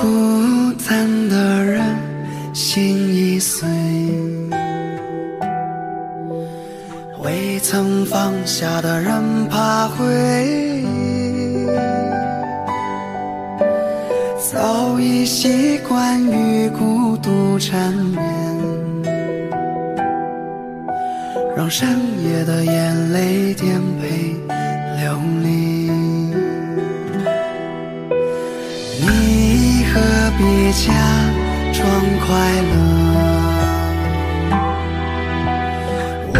孤单的人心已碎，未曾放下的人怕灰，早已习惯与孤独缠绵，让深夜的眼泪颠沛流离。你何必假装快乐，我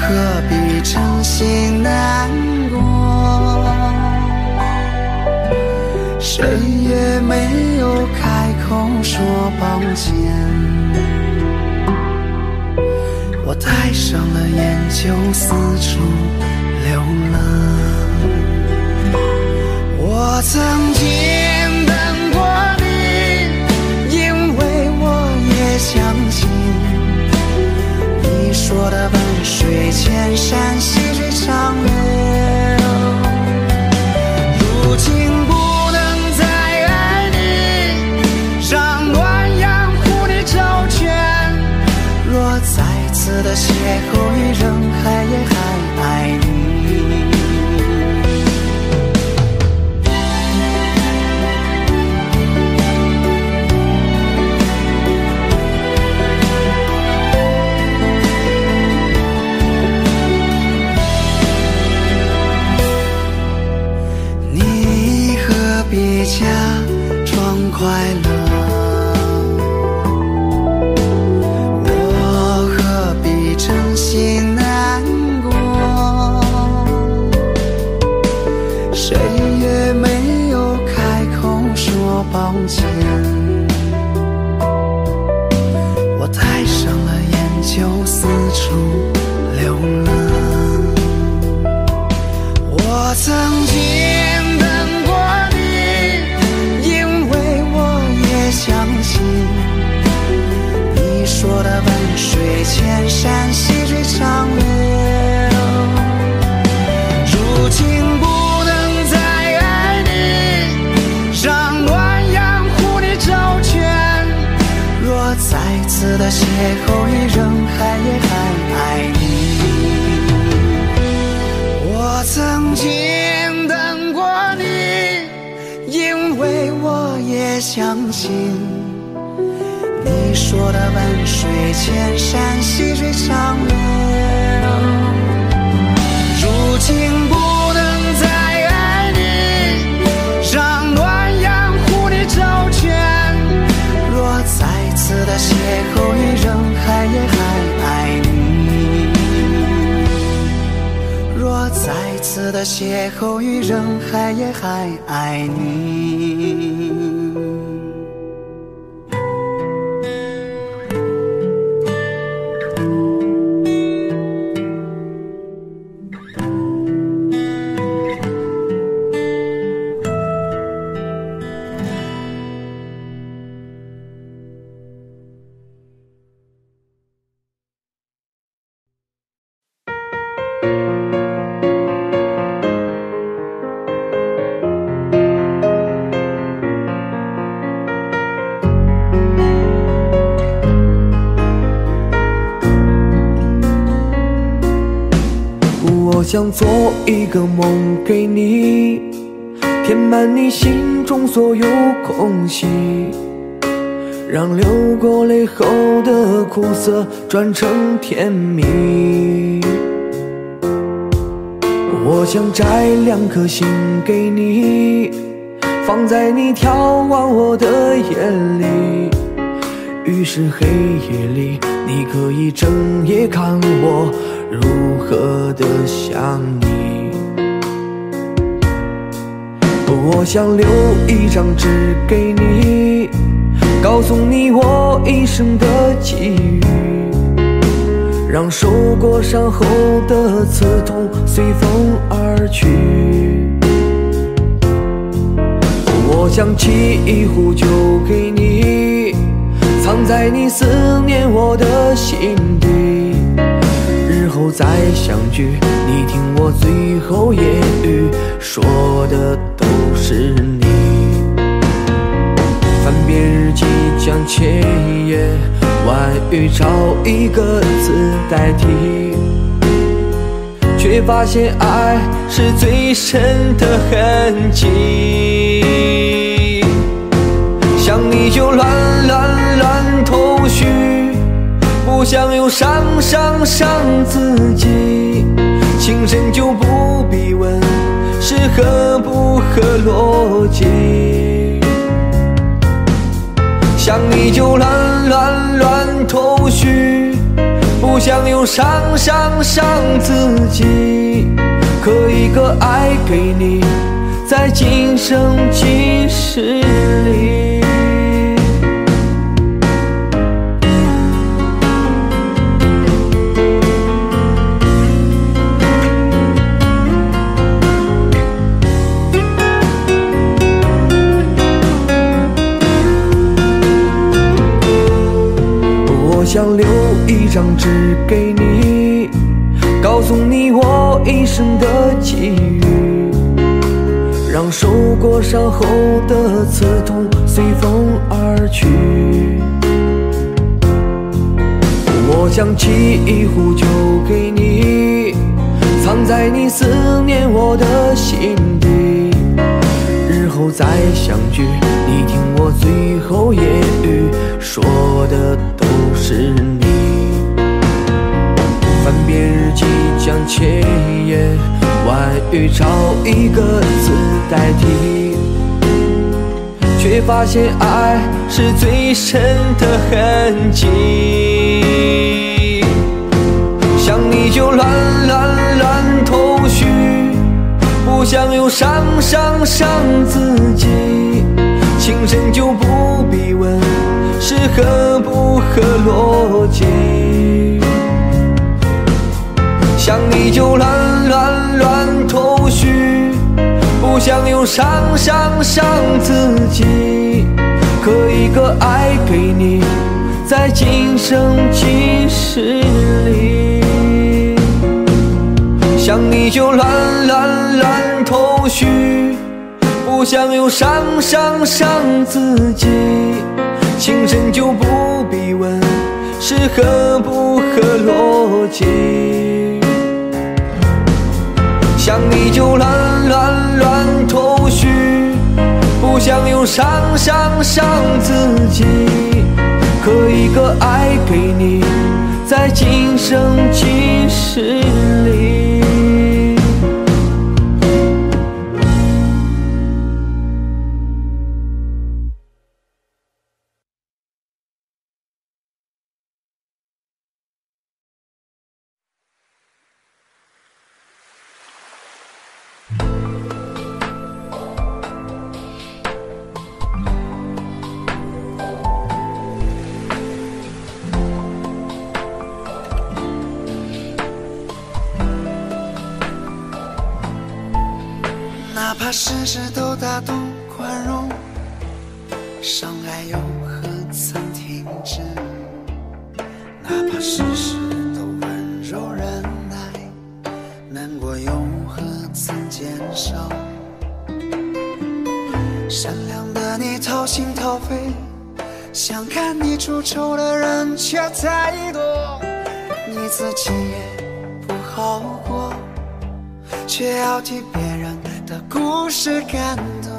何必真心难过，谁也没有开口说抱歉，我戴上了眼就四处流浪。我曾经相信你说的“万水千山，细水长流”，如今不能再爱你，让暖阳护你周全。若再次的邂逅于人海，也还爱你。假装快乐，我何必真心难过，谁也没有开口说抱歉，我戴上了眼就四处流浪。我曾经等你说的“万水千山，细水长流”，如今不能再爱你，让暖阳护你周全。若再次的邂逅于人海，也还爱你。我曾经等过你，因为我也相信你说的“万水千山，细水长流”，如今不能再爱你，让暖阳护你周全。若再次的邂逅于人海，也还爱你。若再次的邂逅于人海，也还爱你。想做一个梦给你，填满你心中所有空隙，让流过泪后的苦涩转成甜蜜。我想摘两颗心给你，放在你眺望我的眼里，于是黑夜里你可以整夜看我如何的想你。我想留一张纸给你，告诉你我一生的际遇，让受过伤后的刺痛随风而去。我想沏一壶酒给你，藏在你思念我的心底，日后再相聚，你听我最后言语，说的都是你。想起夜晚语，找一个字代替，却发现爱是最深的痕迹。想你就乱头绪，不想又伤自己。情深就不必问是合不合逻辑。 想你就乱头绪，不想又伤自己。可一个爱给你，在今生今世里。 想留一张纸给你，告诉你我一生的际遇，让受过伤后的刺痛随风而去。我想沏一壶酒给你，藏在你思念我的心底。日后再相聚，你听我最后言语，说的都。 是你，翻遍日记，将千言万语找一个字代替，却发现爱是最深的痕迹。想你就乱头绪，不想又伤自己。情深就不必问。 是合不合逻辑？想你就乱头绪，不想又伤自己。可一个爱给你，在今生今世里。想你就乱头绪，不想又伤自己。 情深就不必问是合不合逻辑，想你就乱头绪，不想又伤自己。可一个爱给你，在今生今世里。 哪怕事事都大度宽容，伤害又何曾停止？哪怕事事都温柔忍耐，难过又何曾减少？善良的你掏心掏肺，想看你出丑的人却太多，你自己也不好过，却要替别人。 的故事感动。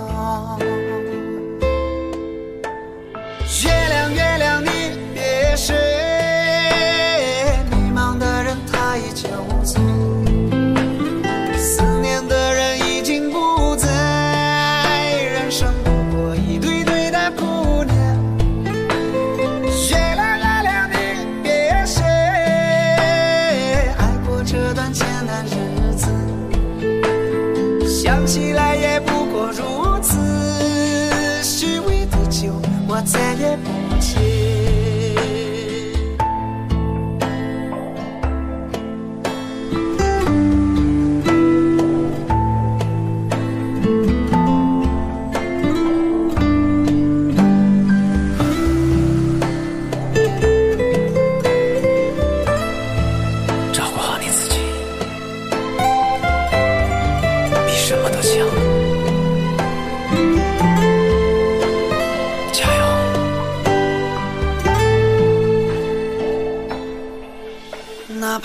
月亮，月亮，你别睡，迷茫的人他依旧醉，思念的人已经不在。人生不过一堆堆的姑娘。月亮，月亮，你别睡，爱过这段艰难日子。 想起来也不过如此，虚伪的酒，我再也不。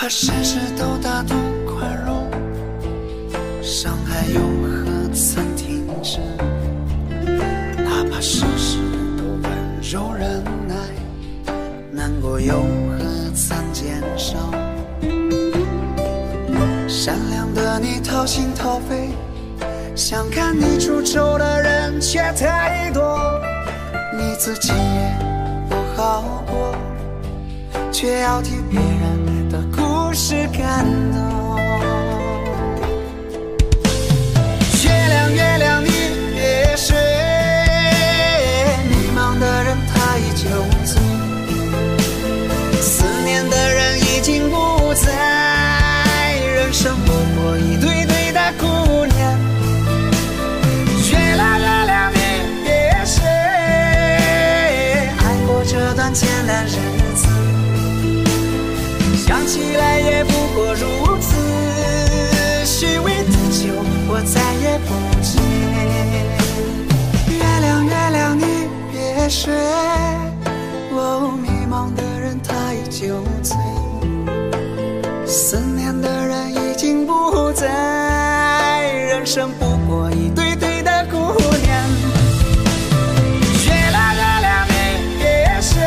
怕事事都大度宽容，伤害又何曾停止？哪怕事事都温柔忍耐，难过又何曾减少？善良的你掏心掏肺，想看你出丑的人却太多，你自己也不好过，却要替别人的故事感动。月亮月亮你别睡，迷茫的人他已酒醉，思念的人已经不在，人生不过一堆堆的姑娘。月亮月亮你别睡，爱过这段艰难日子，想起来也不过如此，虚伪的酒我再也不醉。月亮月亮你别睡，哦，迷茫的人他已酒醉，思念的人已经不在，人生不过一堆堆的姑娘。月亮月亮你别睡，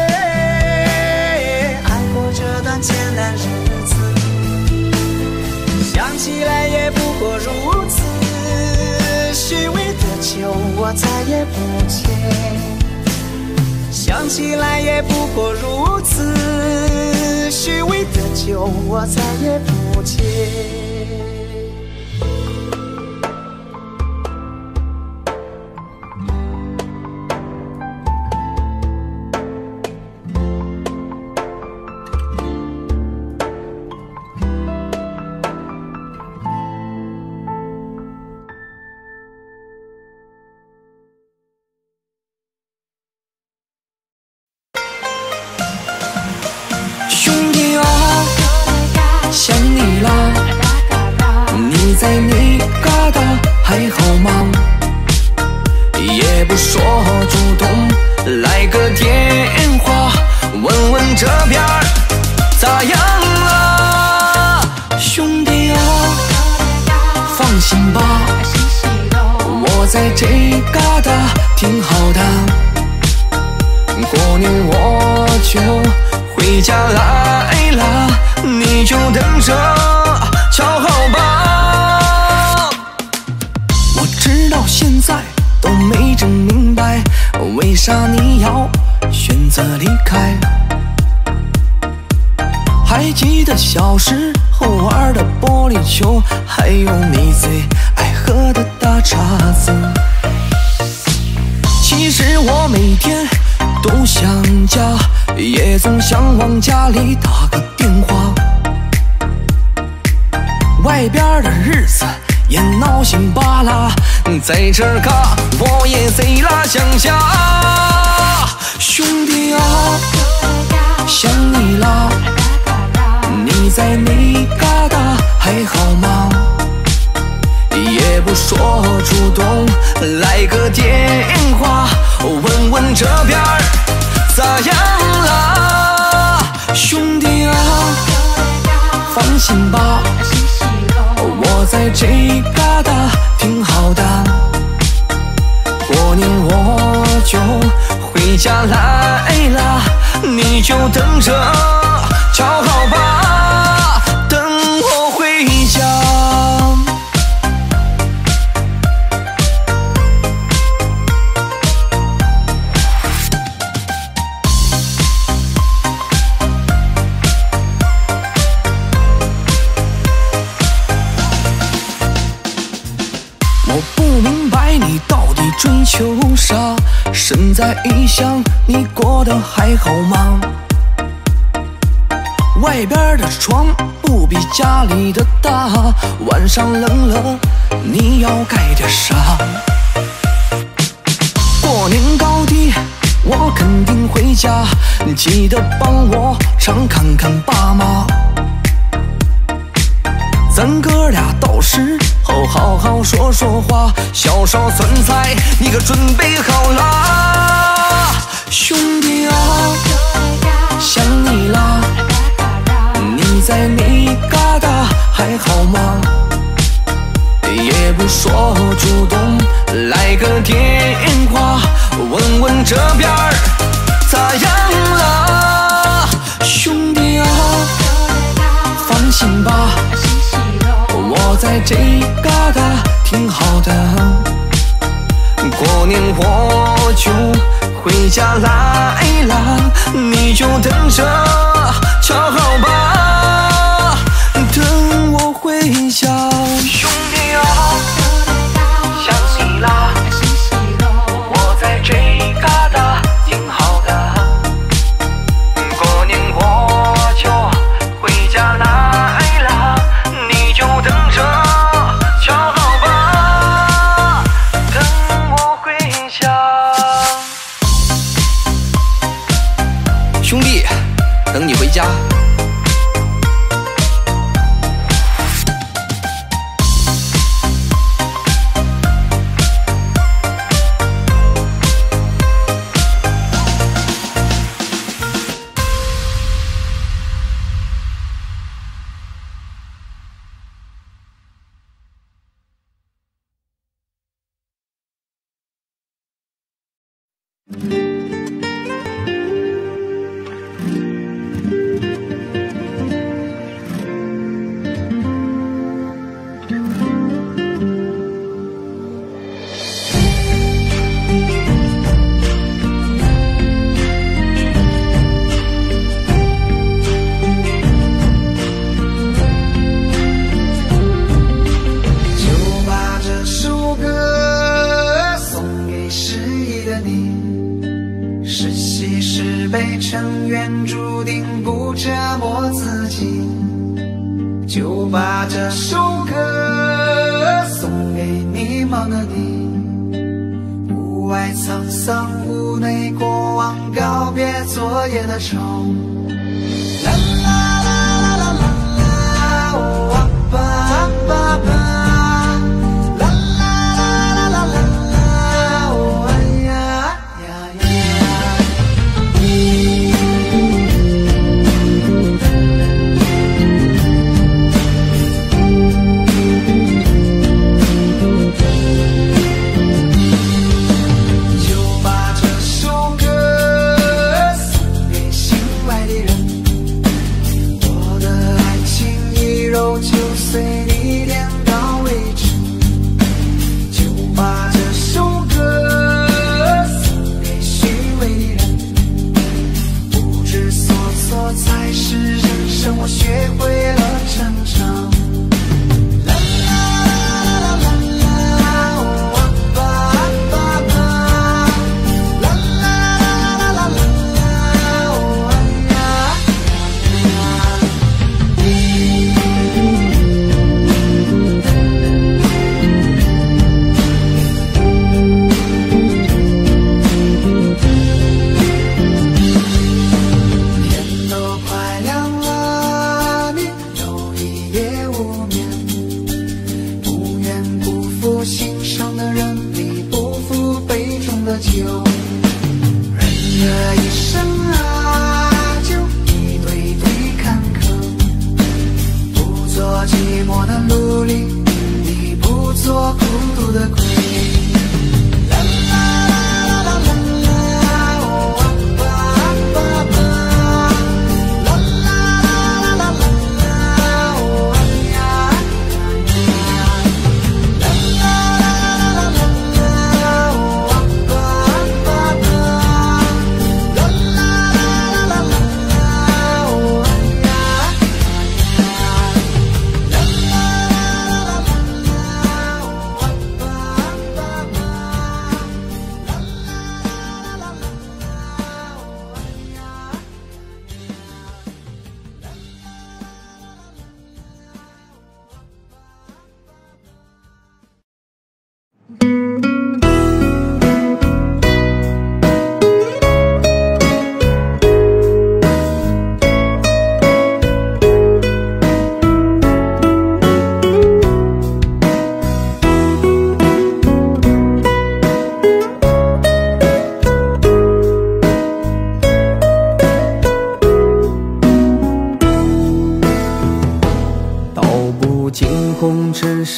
爱过这段艰难日子，想起来也不过如此，虚伪的酒我再也不解，想起来也不过如此，虚伪的酒我再也不解。在这儿嘎，我也贼拉想家，兄弟啊，想你啦，你在那嘎达还好吗？也不说主动，来个电话，问问这边咋样啦？兄弟啊，放心吧，我在这嘎达挺好的，过年我就回家来了，你就等着瞧好吧，等我回家。我不明白你到底追求啥？身在异乡，你过得还好吗？外边的床不比家里的大，晚上冷了，你要盖点啥？过年高低，我肯定回家，记得帮我常看看爸妈。咱哥俩到时候好好说说话，小烧酸菜你可准备好啦，兄弟啊，想你啦，你在哪？咋样了，兄弟啊？放心吧，我在这旮瘩挺好的。过年我就回家来了，你就等着瞧好吧。等我回家，兄弟啊，想你啦。 兄弟，等你回家。成员注定不折磨自己，就把这首歌送给迷茫的你。屋外沧桑，屋内过往，告别昨夜的愁。啦啦啦啦啦啦，哇吧吧吧。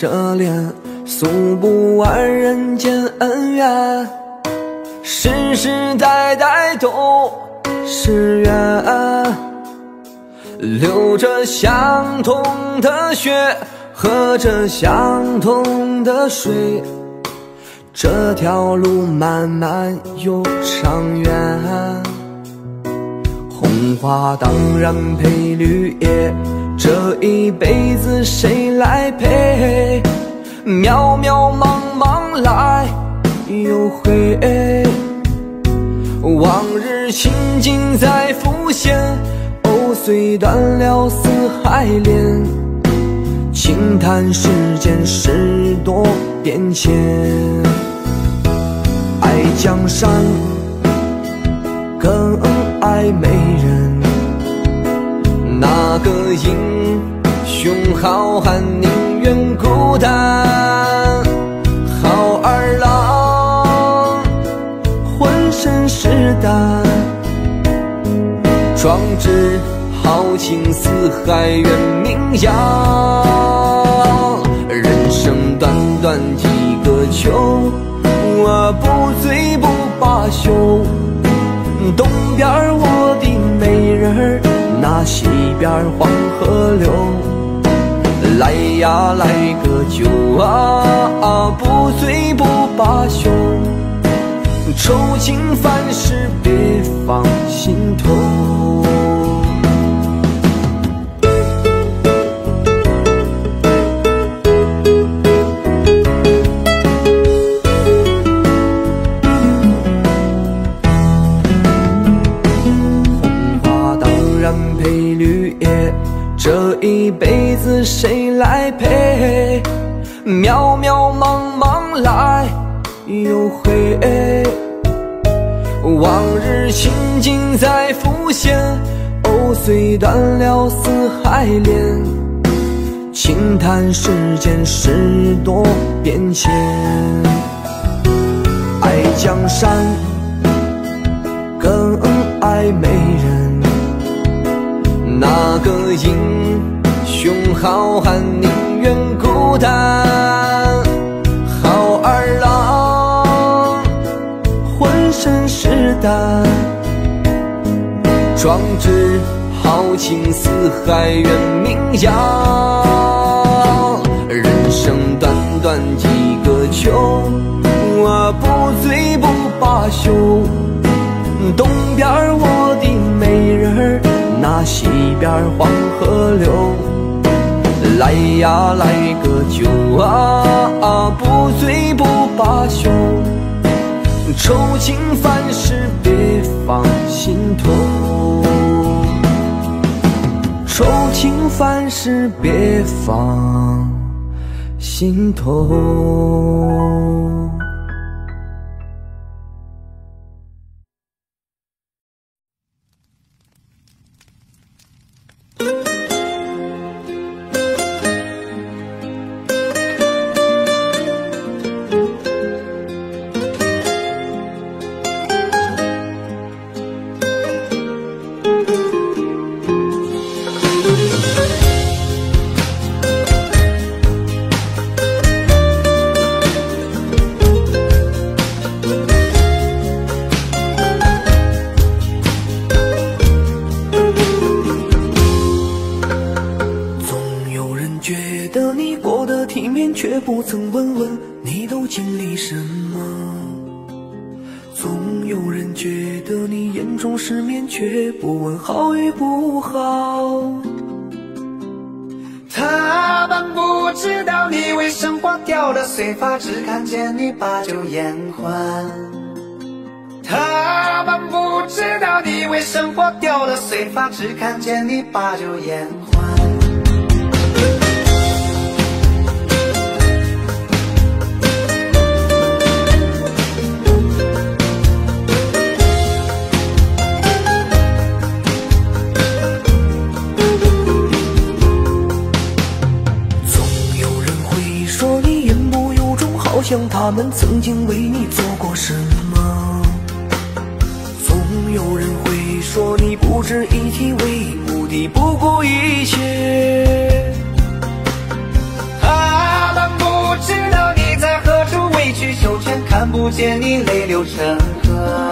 热恋诉不完人间恩怨，世世代代。抬头是缘，流着相同的血，喝着相同的水，这条路漫漫又长远。红花当然配绿叶，这一辈子谁来陪？渺渺茫茫来又回，往日情景在浮现，藕虽断了丝还连，轻叹世间事多变迁。爱江山更爱美人，那个英雄好汉宁愿孤单。好儿郎浑身是胆，壮志豪情四海远名扬。人生短短一个秋，我不醉不罢休。东边我的美人，那西边黄河流。来呀来个酒啊，不醉不罢休。愁情烦事别放心头。这一辈子谁来陪？渺渺茫茫来又回，往日情景在浮现，藕虽断了丝还连，轻叹世间事多变迁。爱江山更爱美人，那个英雄好汉宁愿孤单。好儿郎浑身是胆，壮志豪情四海远名扬。人生短短一个秋，我不醉不罢休。东边我的美人，那西边黄河流。来呀来个酒啊，不醉不罢休。愁情烦事别放心头，愁情烦事别放心头。只看见你把酒言欢，总有人会说你言不由衷，好像他们曾经为你做过什么。总有人会说你不值一提，为目的不顾一切。他们不知道你在何处委曲求全，看不见你泪流成河。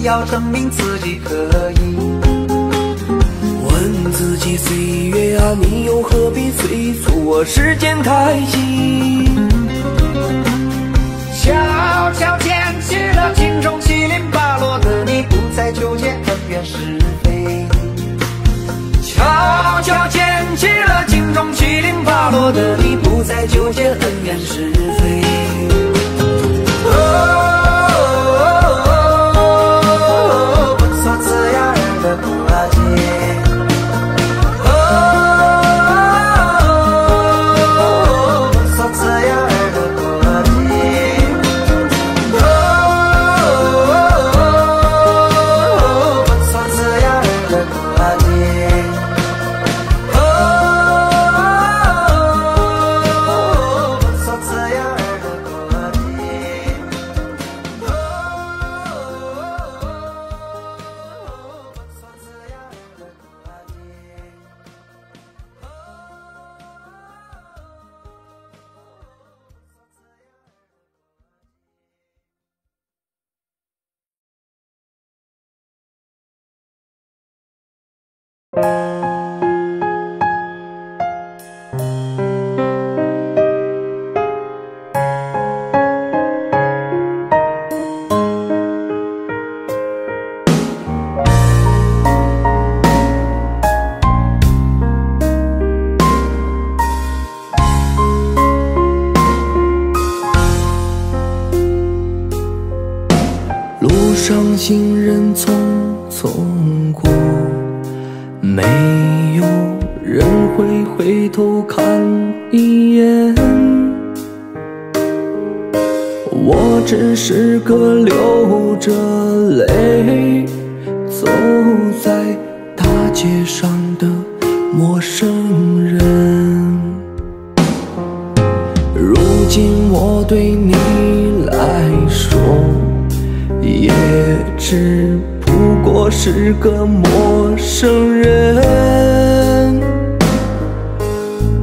也要证明自己可以。问自己岁月啊，你又何必催促我时间太急？悄悄捡起了镜中七零八落的你，不再纠结恩怨是非。悄悄捡起了镜中七零八落的你，不再纠结恩怨是非。哦。 行人匆匆过，没有人会回头看一眼。我只是个流着泪走在大街上的陌生人。如今我对你来说，也只不过是个陌生人，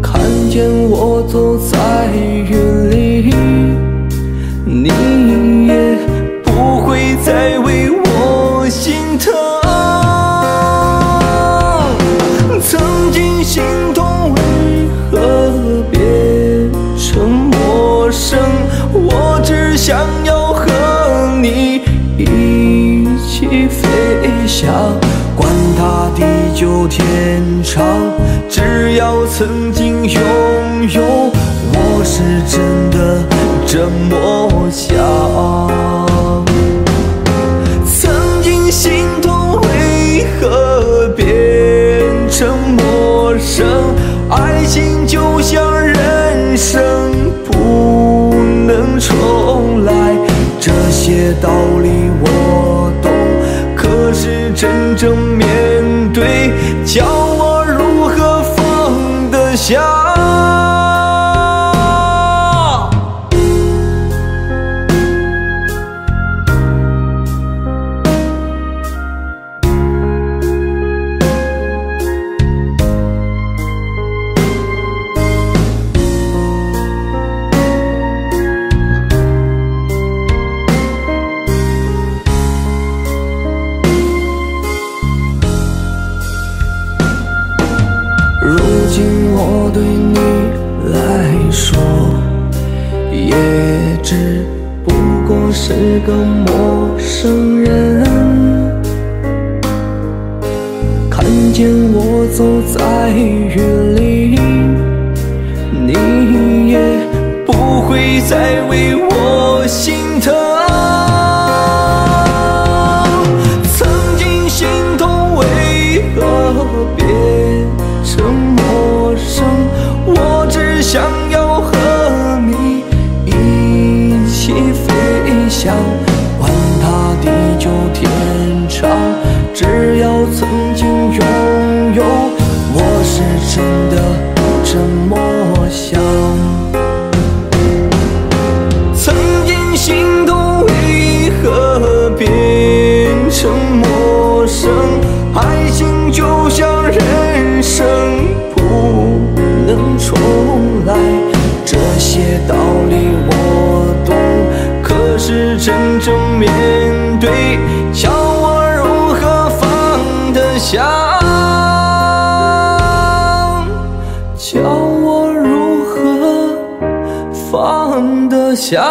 看见我走在云里，你也不会再为我心疼。曾经心动，为何变成陌生？我只想要和你。 一起飞翔，管他地久天长，只要曾经拥有，我是真的这么想。曾经心动，为何变成陌生？爱情就像人生，不能重来。 这些道理我懂，可是真正面对，叫我如何放得下？ 是个陌生人，看见我走在雨里，你也不会再为我心疼。曾经心动，为何变成陌生？我只想要和你一起飞。 管他地久天长，只要曾经拥有，我是真的这么想。曾经心动，为何变成陌生？爱情就像人生，不能重来。的香，教我如何放得下。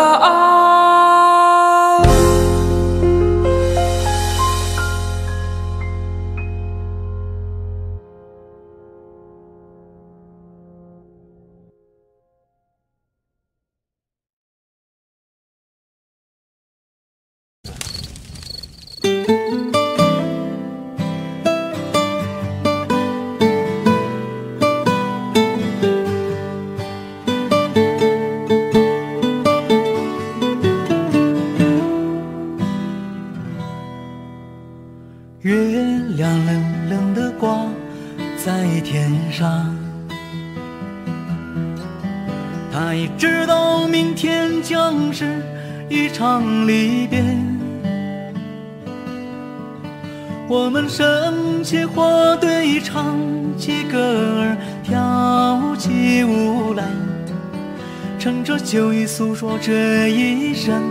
就已诉说这一生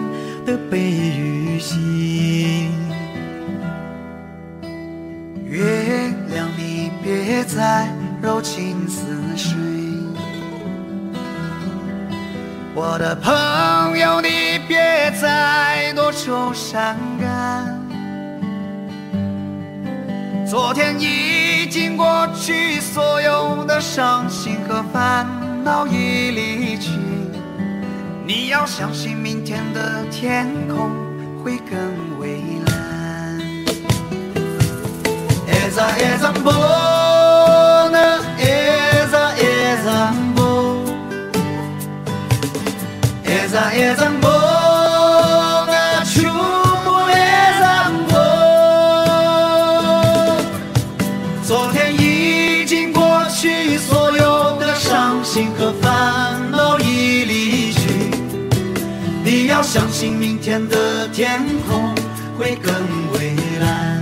的悲与喜。月亮，你别再柔情似水，我的朋友，你别再多愁善感。昨天已经过去，所有的伤心和烦恼已离去。 你要相信，明天的天空会更蔚蓝。昨天已经过去，所有的伤心和烦恼已离去。 你要相信，明天的天空会更蔚蓝。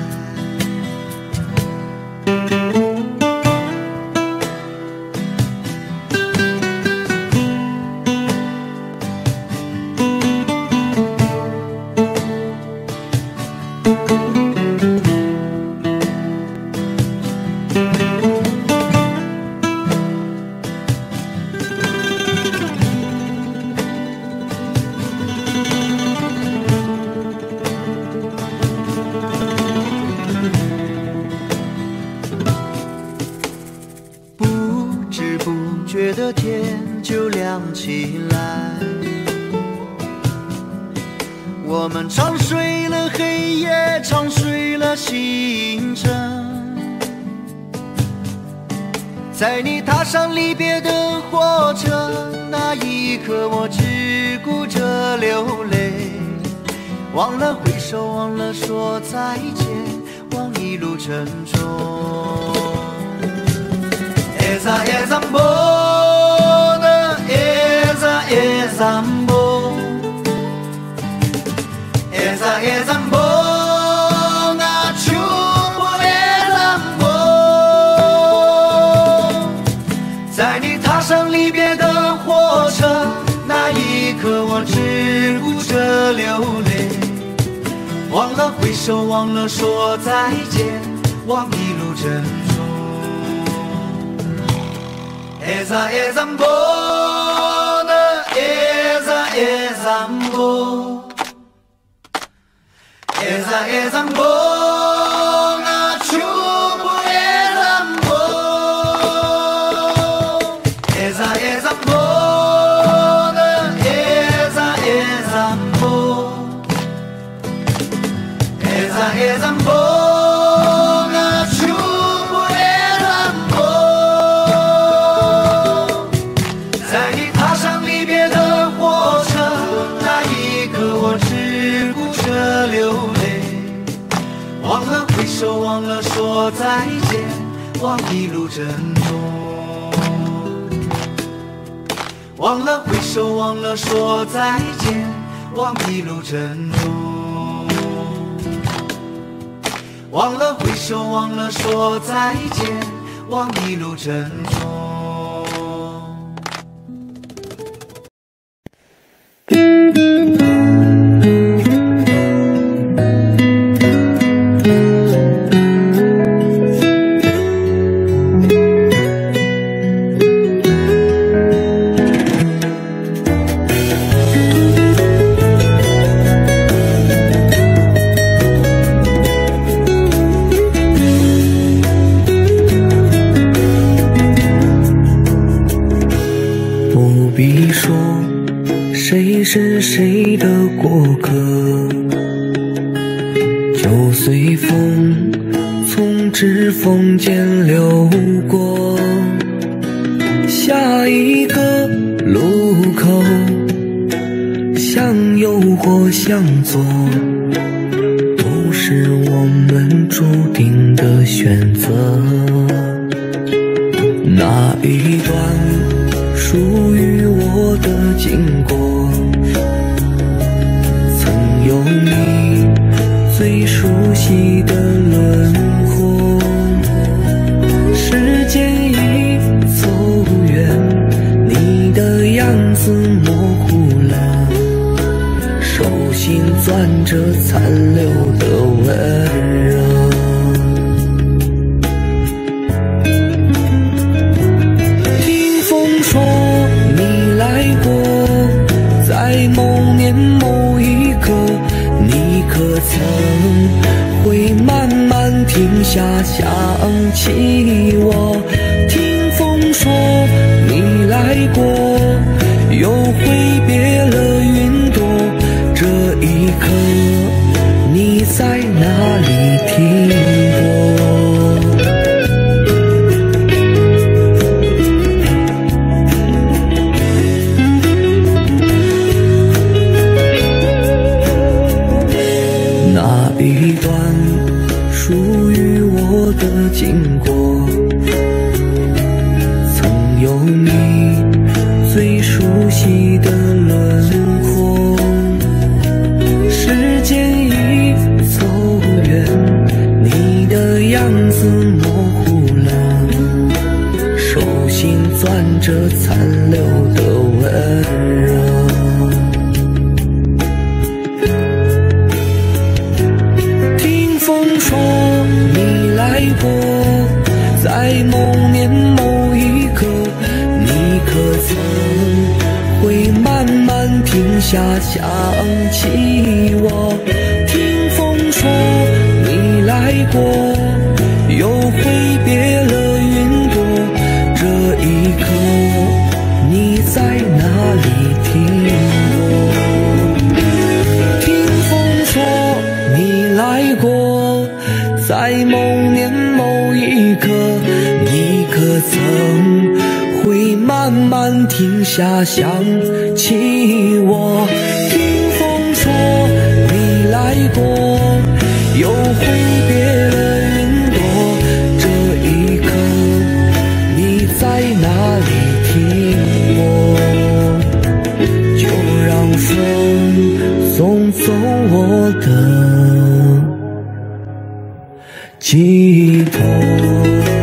谁的过客，就随风从指缝间流过。下一个路口，向右或向左，都是我们注定的选择。那一段属于我的经过，曾有你最熟悉的轮廓。时间已走远，你的样子模糊了，手心攥着残留的温热。某年某一刻，你可曾会慢慢停下，想起我？听风说你来过，又挥别了云朵。这一刻，你在哪里停？ 一段属于我的经过，曾有你最熟悉的轮廓。时间已走远，你的样子模糊了，手心攥着残留的温热。 在某年某一刻，你可曾会慢慢停下，想起我？听风说你来过，又挥别了云朵。这一刻，你在哪里停泊？听风说你来过，在某年某一刻。 可曾会慢慢停下，想起我？听风说你来过，又挥别了云朵。这一刻，你在哪里停泊？就让风送走我的寄托。